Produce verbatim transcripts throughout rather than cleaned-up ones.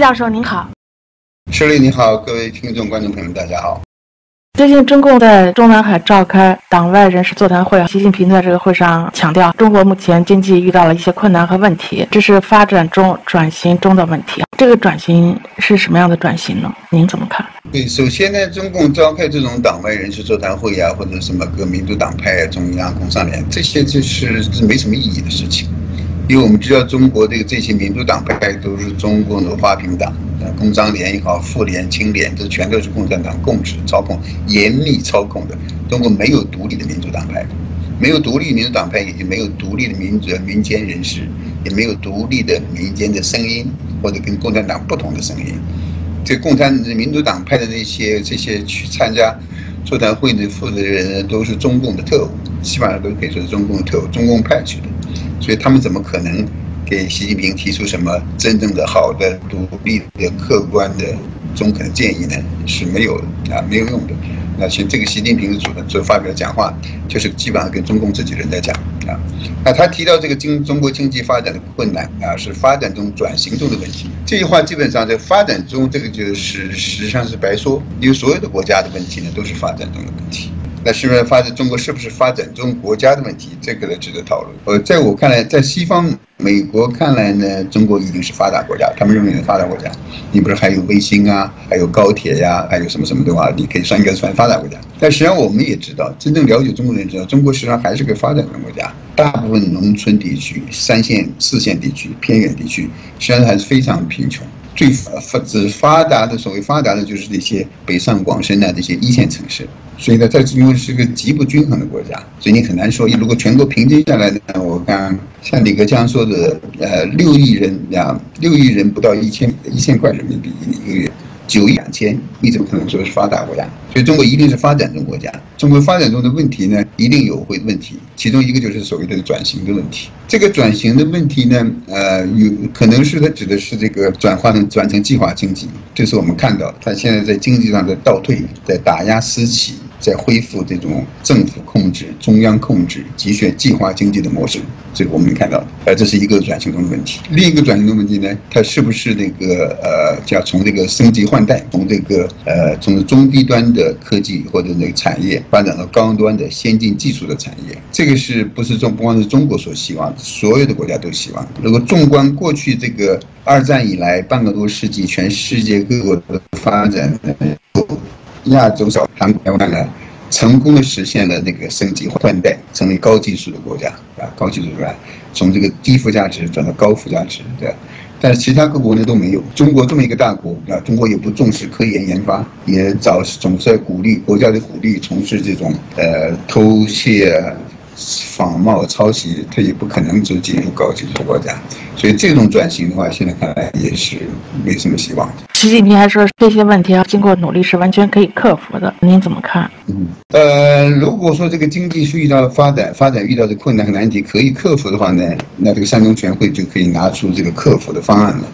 教授您好。施丽你好，各位听众观众朋友们大家好。最近中共在中南海召开党外人士座谈会，习近平在这个会上强调，中国目前经济遇到了一些困难和问题，这是发展中转型中的问题。这个转型是什么样的转型呢？您怎么看？对，首先呢，中共召开这种党外人士座谈会啊，或者什么各民主党派、中央工商联，这些就是没什么意义的事情。因为我们知道，中国的这些民主党派都是中共的花瓶党，工商联也好，妇联、青联，这全都是共产党控制、操控、严密操控的。中国没有独立的民主党派，没有独立民主党派，也就没有独立的民主民间人士，也没有独立的民间的声音，或者跟共产党不同的声音。这共产民主党派的那些这些去参加座谈会的负责人都是中共的特务，基本上都可以说是中共的特务，中共派去的。所以他们怎么可能给习近平提出什么真正的好的、独立的、客观的、中肯的建议呢？是没有啊，没有用的。那其实这个习近平主所发表讲话，就是基本上跟中共自己人在讲啊。那他提到这个经中国经济发展的困难啊，是发展中转型中的问题。这句话基本上在发展中，这个就是实际上是白说，因为所有的国家的问题呢，都是发展中的问题。那是不是发展中国是不是发展中国家的问题？这个呢值得讨论。呃，在我看来，在西方美国看来呢，中国已经是发达国家，他们认为是发达国家。你不是还有卫星啊，还有高铁呀、啊，还有什么什么的话，你可以算一个算发达国家。但实际上我们也知道，真正了解中国人知道，中国实际上还是个发展中国家。大部分农村地区、三线、四线地区、偏远地区，实际上还是非常贫穷。最发只发达的所谓发达的就是那些北上广深啊，这些一线城市。所以呢，在中国是个极不均衡的国家，所以你很难说，如果全国平均下来呢，我看像李克强说的，呃，六亿人啊，六亿人不到一千一千块人民币一个月，九亿两千，你怎么可能说是发达国家？所以中国一定是发展中国家。中国发展中的问题呢，一定有会问题，其中一个就是所谓的转型的问题。这个转型的问题呢，呃，有可能是它指的是这个转化成转成计划经济，这是我们看到它现在在经济上的倒退，在打压私企。在恢复这种政府控制、中央控制、集权计划经济的模式，这个我们看到，呃，这是一个转型中的问题。另一个转型中的问题呢，它是不是那个呃，叫从这个升级换代，从这个呃，从中低端的科技或者那个产业发展到高端的先进技术的产业？这个是不是中不光是中国所希望，所有的国家都希望。如果纵观过去这个二战以来半个多世纪，全世界各国的发展。亚洲小韩国台湾呢，成功的实现了那个升级换代，成为高技术的国家啊，高技术国家从这个低附加值转到高附加值，对吧？但是其他各国呢都没有。中国这么一个大国啊，中国也不重视科研研发，也早总是在鼓励国家的鼓励从事这种呃偷窃、仿冒、抄袭，它也不可能就进入高技术国家。所以这种转型的话，现在看来也是没什么希望。习近平还说，这些问题要经过努力是完全可以克服的。您怎么看？嗯，呃，如果说这个经济是遇到发展，发展遇到的困难和难题可以克服的话呢，那这个三中全会就可以拿出这个克服的方案了。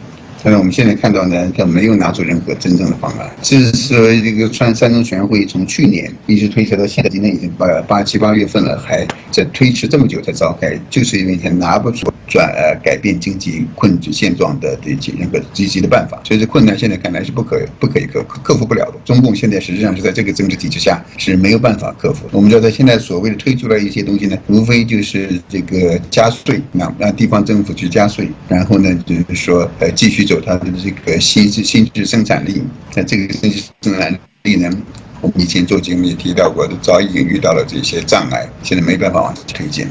但是我们现在看到呢，他没有拿出任何真正的方案。这是这个川三中全会从去年一直推迟到现在，今天已经八八七八月份了，还在推迟这么久才召开，就是因为他拿不出转呃改变经济困局现状的这些任何积极的办法。所以这困难现在看来是不可不可以克克服不了的。中共现在实际上是在这个政治体制下是没有办法克服。我们知道他现在所谓的推出来一些东西呢，无非就是这个加税，让让地方政府去加税，然后呢就是说呃继续走。它的这个新质新质生产力，在这个新质生产力呢，我们以前做节目也提到过，都早已经遇到了这些障碍，现在没办法往推进。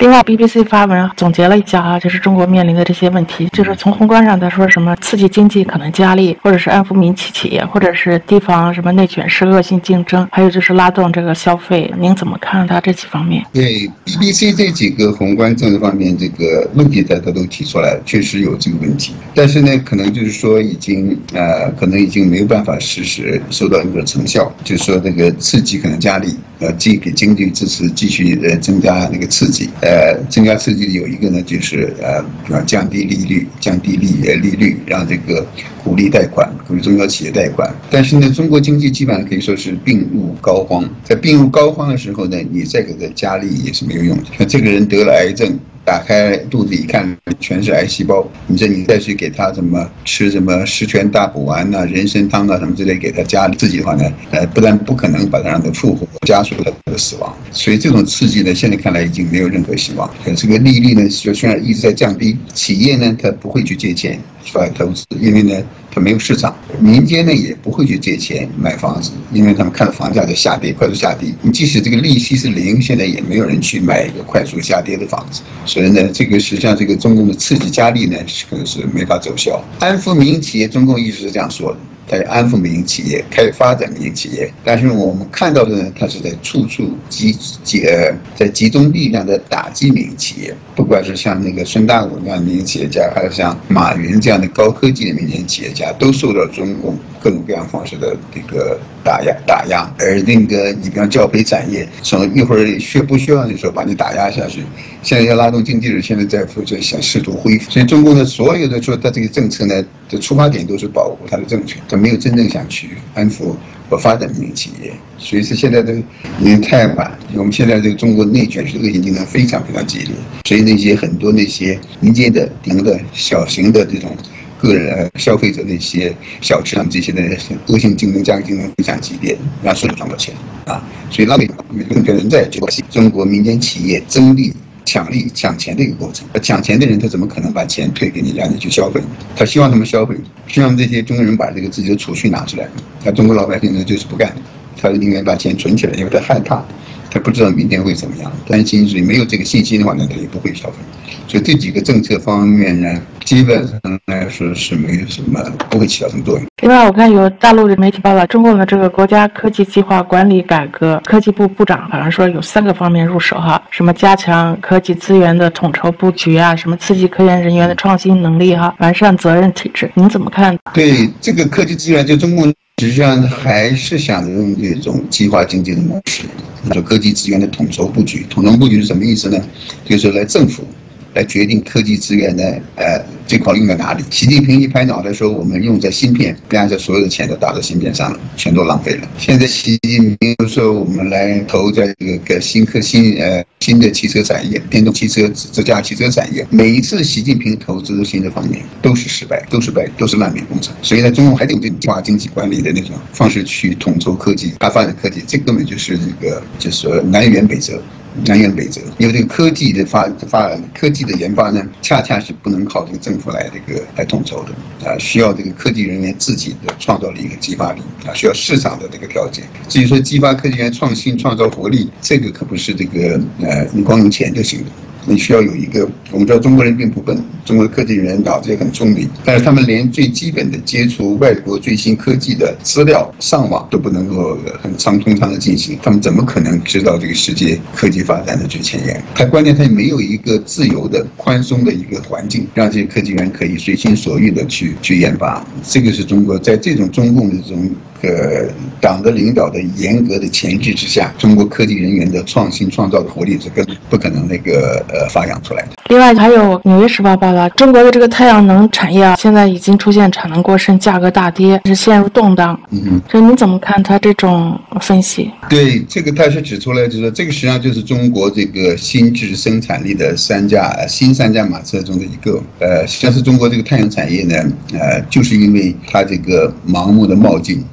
另外 ，B B C 发文总结了一下啊，就是中国面临的这些问题，就是从宏观上在说什么刺激经济可能加力，或者是安抚民企企业，或者是提防什么内卷式恶性竞争，还有就是拉动这个消费。您怎么看它这几方面？对 B B C 这几个宏观政治方面这个问题，它它都提出来了，确实有这个问题，但是呢，可能就是说已经呃，可能已经没有办法实时收到一个成效，就是说这个刺激可能加力，呃，既给经济支持，继续呃增加那个刺激。呃，增加刺激有一个呢，就是呃，降低利率，降低利利率，让这个鼓励贷款，鼓励中小企业贷款。但是呢，中国经济基本上可以说是病入膏肓，在病入膏肓的时候呢，你再给它加力也是没有用的。像这个人得了癌症。打开肚子一看，全是癌细胞。你这你再去给他怎么吃什么十全大补丸呐、啊、人参汤啊什么之类，给他家里自己的话呢，呃，不但不可能把他让他复活，加速了他的死亡。所以这种刺激呢，现在看来已经没有任何希望。可这个利率呢，就虽然一直在降低，企业呢它不会去借钱出来投资，因为呢它没有市场；民间呢也不会去借钱买房子，因为他们看到房价在下跌，快速下跌。你即使这个利息是零，现在也没有人去买一个快速下跌的房子。所以呢，这个实际上这个中共的刺激加力呢，可能是没法奏效。安抚民营企业，中共一直是这样说的，它要安抚民营企业，开发展民营企业。但是我们看到的呢，它是在处处集集呃，在集中力量的打击民营企业。不管是像那个孙大武那样的民营企业家，还有像马云这样的高科技的民营企业家，都受到中共各种各样方式的这个打压打压。而那个你比方教培产业，从一会儿需不需要的时候把你打压下去，现在要拉动经济了，现在在就想试图恢复。所以中共的所有的说它这个政策呢的出发点都是保护它的政权，没有真正想去安抚和发展民营企业，所以是现在都已经太晚。我们现在这个中国内卷这个已经非常非常激烈，所以那些很多那些民间的、顶的、小型的这种个人消费者那些小市场这些的恶性竞争、加竞争非常激烈，让市场赚不到钱啊，所以浪费更多人在这个中国民间企业争利。抢利抢钱的一个过程，抢钱的人他怎么可能把钱退给你，让你去消费？他希望他们消费，希望这些中国人把这个自己的储蓄拿出来。他中国老百姓呢就是不干，他宁愿把钱存起来，因为他害怕，他不知道明天会怎么样，担心，所以没有这个信心的话呢，他也不会消费。所以这几个政策方面呢，基本上来说是没有什么，不会起到什么作用。另外，我看有大陆的媒体报道，中共的这个国家科技计划管理改革，科技部部长好像说有三个方面入手哈，什么加强科技资源的统筹布局啊，什么刺激科研人员的创新能力哈，完善责任体制。您怎么看？对这个科技资源，就中共实际上还是想着用这种计划经济的模式，说科技资源的统筹布局。统筹布局是什么意思呢？就是说来政府来决定科技资源呢，呃，最好用在哪里。习近平一拍脑袋说，我们用在芯片，不然这所有的钱都打到芯片上了，全都浪费了。现在习近平就说，我们来投在这个新科新呃新的汽车产业，电动汽车、自驾汽车产业。每一次习近平投资的新的方面都是失败，都是败，都是烂尾工程。所以呢，中共还得用这种计划经济管理的那种方式去统筹科技、开发的科技，这根本就是这个就是说南辕北辙。南辕北辙，因为这个科技的发发科技的研发呢，恰恰是不能靠这个政府来这个来统筹的啊，需要这个科技人员自己的创造力和激发力啊，需要市场的这个条件。至于说激发科技人员创新、创造活力，这个可不是这个呃，你光用钱就行了。你需要有一个，我们知道中国人并不笨，中国的科技人脑子也很聪明，但是他们连最基本的接触外国最新科技的资料、上网都不能够很畅通畅的进行，他们怎么可能知道这个世界科技发展的最前沿？它关键它没有一个自由的、宽松的一个环境，让这些科技人可以随心所欲的去去研发。这个是中国在这种中共的这种呃党的领导的严格的前置之下，中国科技人员的创新创造的活力是根本不可能那个。呃呃，发扬出来的。另外，还有《纽约时报》报道，中国的这个太阳能产业啊，现在已经出现产能过剩、价格大跌，是陷入动荡。嗯，所以你怎么看他这种分析？对，这个他是指出来，就是说，这个实际上就是中国这个新质生产力的三驾新三驾马车中的一个。呃，实际上是中国这个太阳产业呢，呃，就是因为它这个盲目的冒进。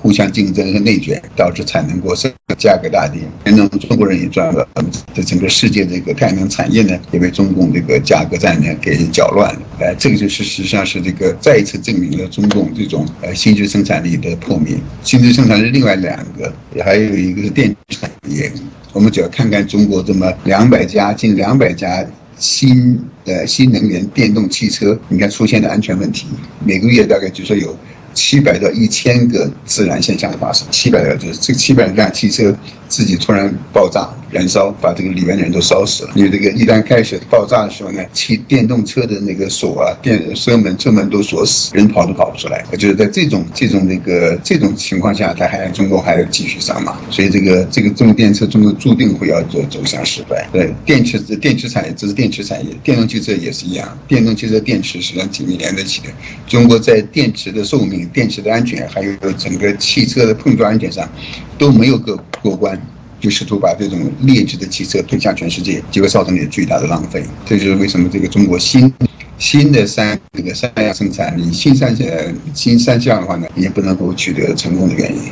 互相竞争和内卷导致产能过剩，价格大跌，让中国人也赚不到。这整个世界这个太阳能产业呢，也被中共这个价格战呢给搅乱了。哎、呃，这个就是实际上是这个再一次证明了中共这种呃新质生产力的破灭。新质生产力另外两个，还有一个是电子产业。我们只要看看中国这么两百家，近两百家。新呃新能源电动汽车，你看出现的安全问题，每个月大概就说有七百到一千个自燃现象的发生，七百就是这七百辆汽车自己突然爆炸燃烧，把这个里面的人都烧死了。因为这个一旦开始爆炸的时候呢，汽电动车的那个锁啊、电车门、车门都锁死，人跑都跑不出来。就是在这种这种那个这种情况下，它还中国还要继续上马，所以这个这个中电车中国注定会要走走向失败。对，电池电池产业这是电。电池产业，电动汽车也是一样。电动汽车电池实际上紧密连在一起的。中国在电池的寿命、电池的安全，还有整个汽车的碰撞安全上，都没有过过关。就试图把这种劣质的汽车推向全世界，结果造成了巨大的浪费。这就是为什么这个中国新新的三这个三项生产，你新三项新三项的话呢，也不能够取得成功的原因。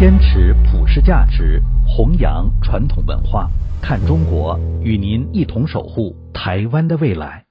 坚持普世价值，弘扬传统文化，看中国，与您一同守护台湾的未来。